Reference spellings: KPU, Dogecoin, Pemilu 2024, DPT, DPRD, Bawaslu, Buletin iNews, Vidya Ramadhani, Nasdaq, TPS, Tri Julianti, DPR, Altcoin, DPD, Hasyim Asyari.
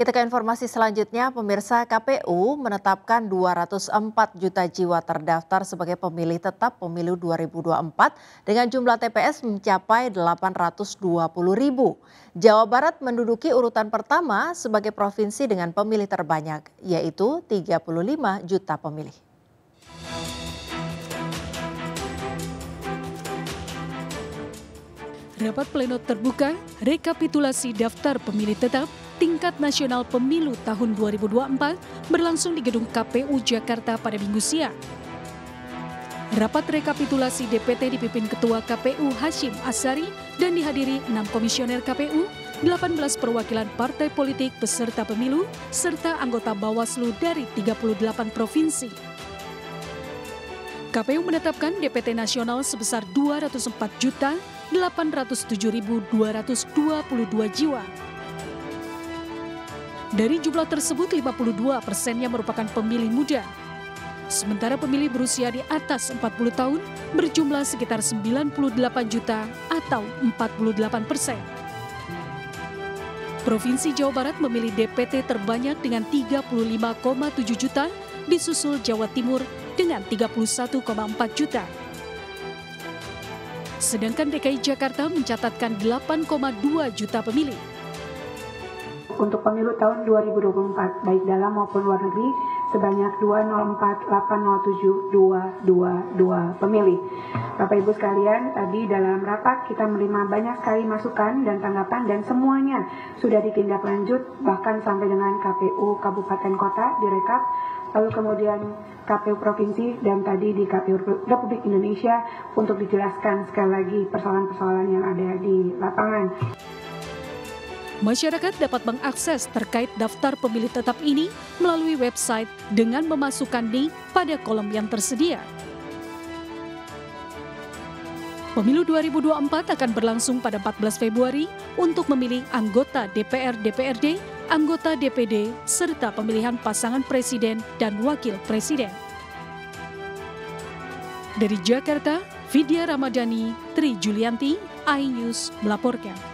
Kita ke informasi selanjutnya, pemirsa. KPU menetapkan 204 juta jiwa terdaftar sebagai pemilih tetap pemilu 2024 dengan jumlah TPS mencapai 820.000. Jawa Barat menduduki urutan pertama sebagai provinsi dengan pemilih terbanyak, yaitu 35 juta pemilih. Rapat pleno terbuka rekapitulasi daftar pemilih tetap tingkat nasional pemilu tahun 2024 berlangsung di gedung KPU Jakarta pada Minggu siang. Rapat rekapitulasi DPT dipimpin Ketua KPU Hasyim Asyari dan dihadiri 6 komisioner KPU, 18 perwakilan partai politik peserta pemilu, serta anggota Bawaslu dari 38 provinsi. KPU menetapkan DPT nasional sebesar 204.807.222 jiwa. Dari jumlah tersebut, 52% merupakan pemilih muda. Sementara pemilih berusia di atas 40 tahun berjumlah sekitar 98 juta atau 48%. Provinsi Jawa Barat memilih DPT terbanyak dengan 35,7 juta, disusul Jawa Timur dengan 31,4 juta. Sedangkan DKI Jakarta mencatatkan 8,2 juta pemilih. Untuk pemilu tahun 2024, baik dalam maupun luar negeri, sebanyak 204.807.222 pemilih. Bapak-Ibu sekalian, tadi dalam rapat kita menerima banyak sekali masukan dan tanggapan, dan semuanya sudah ditindaklanjut, bahkan sampai dengan KPU Kabupaten Kota direkap, lalu kemudian KPU Provinsi, dan tadi di KPU Republik Indonesia untuk dijelaskan sekali lagi persoalan-persoalan yang ada di lapangan. Masyarakat dapat mengakses terkait daftar pemilih tetap ini melalui website dengan memasukkan link pada kolom yang tersedia. Pemilu 2024 akan berlangsung pada 14 Februari untuk memilih anggota DPR, DPRD, anggota DPD, serta pemilihan pasangan presiden dan wakil presiden. Dari Jakarta, Vidya Ramadhani, Tri Julianti, iNews melaporkan.